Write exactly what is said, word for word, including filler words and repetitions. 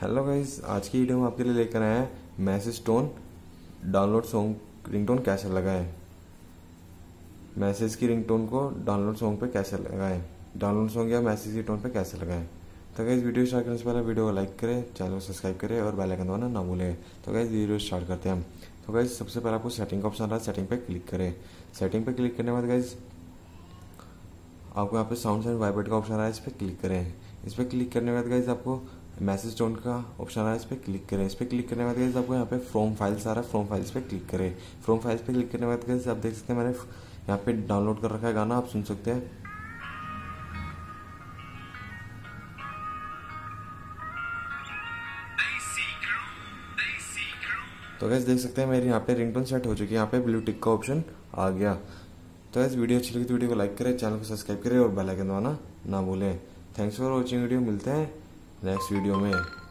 Hello guys, आज की video में आपके लिए लेकर आए हैं message tone download song ringtone कैसे लगाएं। मैसेज की रिंगटोन को डाउनलोड सॉन्ग पे कैसे लगाएं, डाउनलोड सॉन्ग या मैसेज की टोन पे कैसे लगाएं। तो गाइस, वीडियो स्टार्ट करने से पहले वीडियो को लाइक करें, चैनल को सब्सक्राइब करें और बेल आइकन दबाना ना भूलें। तो गाइस, वीडियो स्टार्ट करते हैं। तो गाइस, सबसे पहले आपको सेटिंग का ऑप्शन आ रहा है, सेटिंग पर क्लिक करें। सेटिंग पर क्लिक करने के बाद गाइस आपको यहाँ पे साउंड एंड वाइब्रेट का ऑप्शन आ रहा है, इस पर क्लिक करें। इस पर क्लिक करने के बाद गाइस आपको मैसेज टोन का ऑप्शन आ रहा है, इस पर क्लिक करें। इस पर क्लिक करने के बाद गाइस आपको यहाँ पे फ्रॉम फाइल्स आ रहा है, फ्रॉम फाइल्स पे क्लिक करें। फ्रॉम फाइल्स पे क्लिक करने के बाद गाइस आप देख सकते हैं मैंने यहाँ पे डाउनलोड कर रखा है गाना, आप सुन सकते हैं। तो गाइस देख सकते हैं मेरी यहाँ पे रिंगटोन सेट हो चुकी है, यहाँ पे ब्लू टिक का ऑप्शन आ गया। तो गाइस, वीडियो अच्छी लगी तो वीडियो को लाइक करें, चैनल को सब्सक्राइब करें और बेल आइकन दबाना ना भूलें। थैंक्स फॉर वॉचिंग वीडियो, मिलते हैं नेक्स्ट वीडियो में।